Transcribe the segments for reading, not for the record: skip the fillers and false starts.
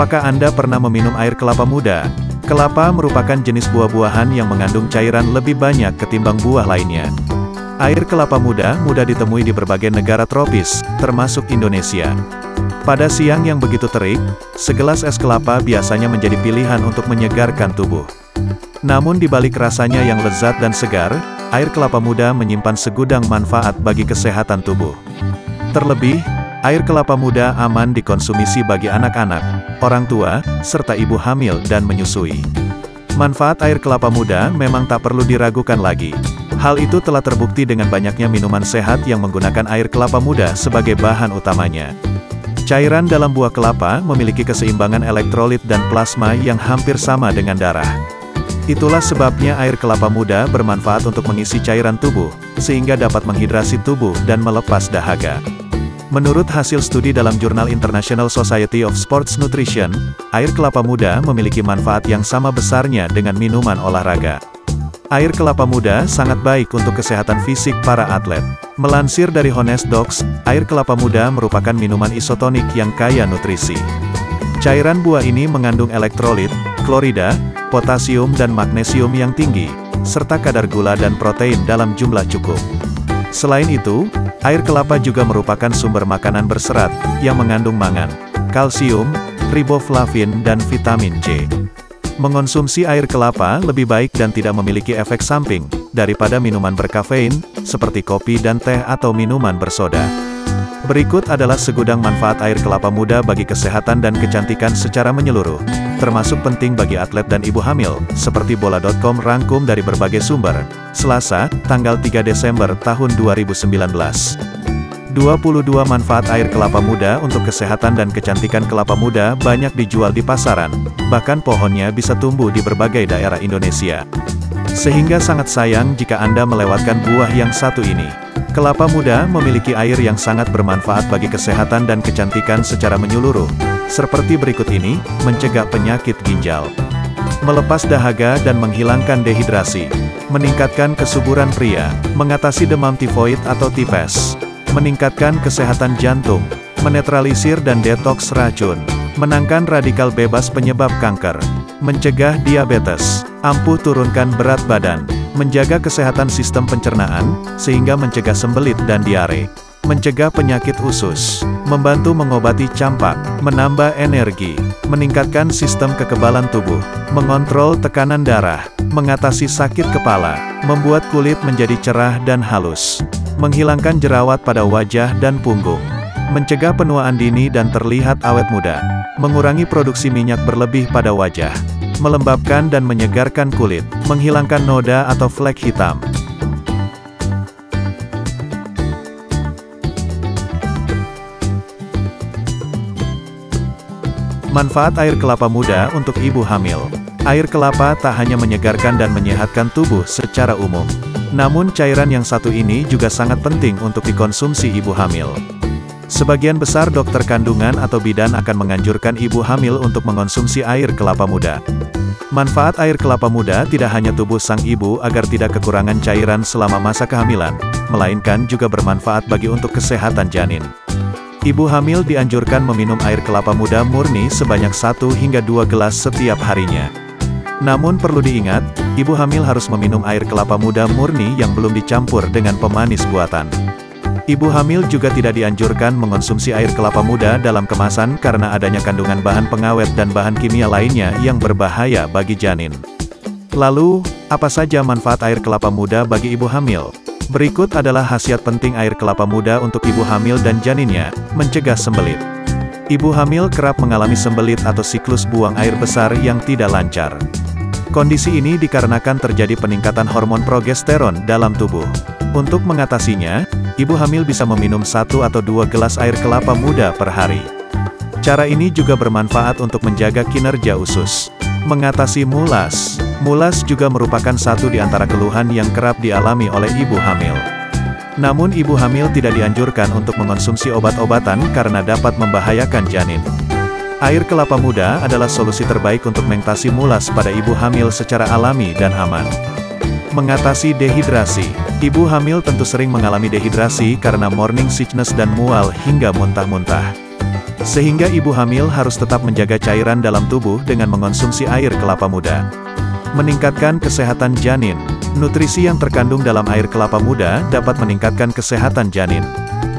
Apakah Anda pernah meminum air kelapa muda? Kelapa merupakan jenis buah-buahan yang mengandung cairan lebih banyak ketimbang buah lainnya. Air kelapa muda mudah ditemui di berbagai negara tropis, termasuk Indonesia. Pada siang yang begitu terik, segelas es kelapa biasanya menjadi pilihan untuk menyegarkan tubuh. Namun di balik rasanya yang lezat dan segar, air kelapa muda menyimpan segudang manfaat bagi kesehatan tubuh. Terlebih, air kelapa muda aman dikonsumsi bagi anak-anak, orang tua, serta ibu hamil dan menyusui. Manfaat air kelapa muda memang tak perlu diragukan lagi. Hal itu telah terbukti dengan banyaknya minuman sehat yang menggunakan air kelapa muda sebagai bahan utamanya. Cairan dalam buah kelapa memiliki keseimbangan elektrolit dan plasma yang hampir sama dengan darah. Itulah sebabnya air kelapa muda bermanfaat untuk mengisi cairan tubuh, sehingga dapat menghidrasi tubuh dan melepas dahaga. Menurut hasil studi dalam jurnal International Society of Sports Nutrition, air kelapa muda memiliki manfaat yang sama besarnya dengan minuman olahraga. Air kelapa muda sangat baik untuk kesehatan fisik para atlet. Melansir dari Honest Docs, air kelapa muda merupakan minuman isotonik yang kaya nutrisi. Cairan buah ini mengandung elektrolit, klorida, potasium dan magnesium yang tinggi, serta kadar gula dan protein dalam jumlah cukup. Selain itu, air kelapa juga merupakan sumber makanan berserat, yang mengandung mangan, kalsium, riboflavin, dan vitamin C. Mengonsumsi air kelapa lebih baik dan tidak memiliki efek samping, daripada minuman berkafein, seperti kopi dan teh atau minuman bersoda. Berikut adalah segudang manfaat air kelapa muda bagi kesehatan dan kecantikan secara menyeluruh, termasuk penting bagi atlet dan ibu hamil, seperti bola.com rangkum dari berbagai sumber. Selasa, tanggal 3 Desember tahun 2019. 22 manfaat air kelapa muda untuk kesehatan dan kecantikan. Kelapa muda banyak dijual di pasaran, bahkan pohonnya bisa tumbuh di berbagai daerah Indonesia. Sehingga sangat sayang jika Anda melewatkan buah yang satu ini. Kelapa muda memiliki air yang sangat bermanfaat bagi kesehatan dan kecantikan secara menyeluruh, seperti berikut ini: mencegah penyakit ginjal, melepas dahaga dan menghilangkan dehidrasi, meningkatkan kesuburan pria, mengatasi demam tifoid atau tipes, meningkatkan kesehatan jantung, menetralisir dan detoks racun, menangkan radikal bebas penyebab kanker, mencegah diabetes, ampuh turunkan berat badan, menjaga kesehatan sistem pencernaan, sehingga mencegah sembelit dan diare, mencegah penyakit usus, membantu mengobati campak, menambah energi, meningkatkan sistem kekebalan tubuh, mengontrol tekanan darah, mengatasi sakit kepala, membuat kulit menjadi cerah dan halus, menghilangkan jerawat pada wajah dan punggung, mencegah penuaan dini dan terlihat awet muda, mengurangi produksi minyak berlebih pada wajah, melembabkan dan menyegarkan kulit, menghilangkan noda atau flek hitam. Manfaat air kelapa muda untuk ibu hamil. Air kelapa tak hanya menyegarkan dan menyehatkan tubuh secara umum. Namun cairan yang satu ini juga sangat penting untuk dikonsumsi ibu hamil. Sebagian besar dokter kandungan atau bidan akan menganjurkan ibu hamil untuk mengonsumsi air kelapa muda. Manfaat air kelapa muda tidak hanya tubuh sang ibu agar tidak kekurangan cairan selama masa kehamilan, melainkan juga bermanfaat bagi untuk kesehatan janin. Ibu hamil dianjurkan meminum air kelapa muda murni sebanyak 1 hingga 2 gelas setiap harinya. Namun perlu diingat, ibu hamil harus meminum air kelapa muda murni yang belum dicampur dengan pemanis buatan. Ibu hamil juga tidak dianjurkan mengonsumsi air kelapa muda dalam kemasan karena adanya kandungan bahan pengawet dan bahan kimia lainnya yang berbahaya bagi janin. Lalu, apa saja manfaat air kelapa muda bagi ibu hamil? Berikut adalah khasiat penting air kelapa muda untuk ibu hamil dan janinnya. Mencegah sembelit. Ibu hamil kerap mengalami sembelit atau siklus buang air besar yang tidak lancar. Kondisi ini dikarenakan terjadi peningkatan hormon progesteron dalam tubuh. Untuk mengatasinya, ibu hamil bisa meminum 1 atau 2 gelas air kelapa muda per hari. Cara ini juga bermanfaat untuk menjaga kinerja usus. Mengatasi mulas. Mulas juga merupakan satu di antara keluhan yang kerap dialami oleh ibu hamil. Namun ibu hamil tidak dianjurkan untuk mengonsumsi obat-obatan karena dapat membahayakan janin. Air kelapa muda adalah solusi terbaik untuk mengatasi mulas pada ibu hamil secara alami dan aman. Mengatasi dehidrasi. Ibu hamil tentu sering mengalami dehidrasi karena morning sickness dan mual hingga muntah-muntah. Sehingga ibu hamil harus tetap menjaga cairan dalam tubuh dengan mengonsumsi air kelapa muda. Meningkatkan kesehatan janin. Nutrisi yang terkandung dalam air kelapa muda dapat meningkatkan kesehatan janin.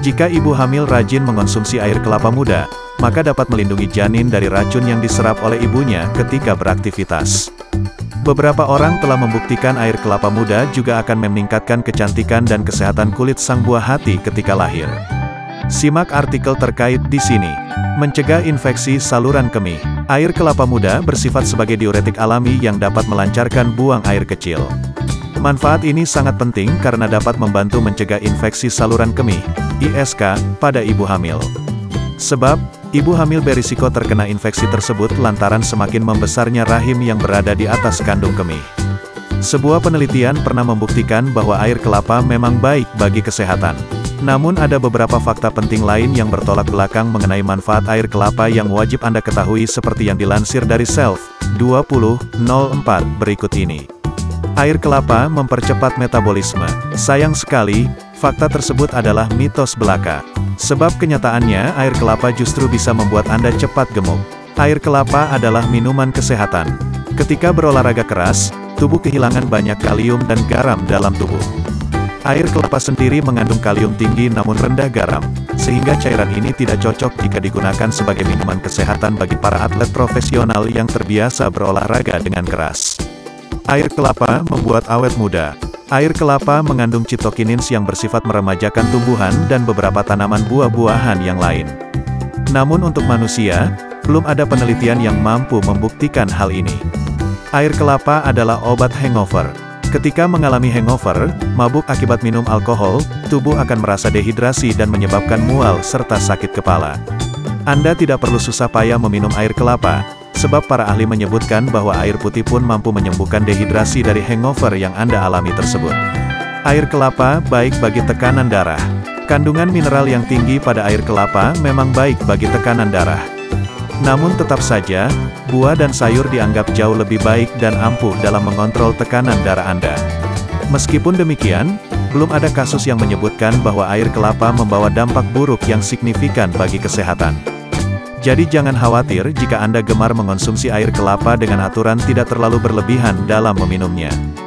Jika ibu hamil rajin mengonsumsi air kelapa muda, maka dapat melindungi janin dari racun yang diserap oleh ibunya ketika beraktivitas. Beberapa orang telah membuktikan air kelapa muda juga akan meningkatkan kecantikan dan kesehatan kulit sang buah hati ketika lahir. Simak artikel terkait di sini. Mencegah infeksi saluran kemih. Air kelapa muda bersifat sebagai diuretik alami yang dapat melancarkan buang air kecil. Manfaat ini sangat penting karena dapat membantu mencegah infeksi saluran kemih (ISK) pada ibu hamil. Sebab, ibu hamil berisiko terkena infeksi tersebut lantaran semakin membesarnya rahim yang berada di atas kandung kemih. Sebuah penelitian pernah membuktikan bahwa air kelapa memang baik bagi kesehatan. Namun ada beberapa fakta penting lain yang bertolak belakang mengenai manfaat air kelapa yang wajib Anda ketahui seperti yang dilansir dari Self 20.04 berikut ini. Air kelapa mempercepat metabolisme. Sayang sekali, fakta tersebut adalah mitos belaka. Sebab kenyataannya air kelapa justru bisa membuat Anda cepat gemuk. Air kelapa adalah minuman kesehatan. Ketika berolahraga keras, tubuh kehilangan banyak kalium dan garam dalam tubuh. Air kelapa sendiri mengandung kalium tinggi namun rendah garam, sehingga cairan ini tidak cocok jika digunakan sebagai minuman kesehatan bagi para atlet profesional yang terbiasa berolahraga dengan keras. Air kelapa membuat awet muda. Air kelapa mengandung citokinins yang bersifat meremajakan tumbuhan dan beberapa tanaman buah-buahan yang lain. Namun untuk manusia, belum ada penelitian yang mampu membuktikan hal ini. Air kelapa adalah obat hangover. Ketika mengalami hangover, mabuk akibat minum alkohol, tubuh akan merasa dehidrasi dan menyebabkan mual serta sakit kepala. Anda tidak perlu susah payah meminum air kelapa. Sebab para ahli menyebutkan bahwa air putih pun mampu menyembuhkan dehidrasi dari hangover yang Anda alami tersebut. Air kelapa baik bagi tekanan darah. Kandungan mineral yang tinggi pada air kelapa memang baik bagi tekanan darah. Namun tetap saja, buah dan sayur dianggap jauh lebih baik dan ampuh dalam mengontrol tekanan darah Anda. Meskipun demikian, belum ada kasus yang menyebutkan bahwa air kelapa membawa dampak buruk yang signifikan bagi kesehatan. Jadi jangan khawatir jika Anda gemar mengonsumsi air kelapa dengan aturan tidak terlalu berlebihan dalam meminumnya.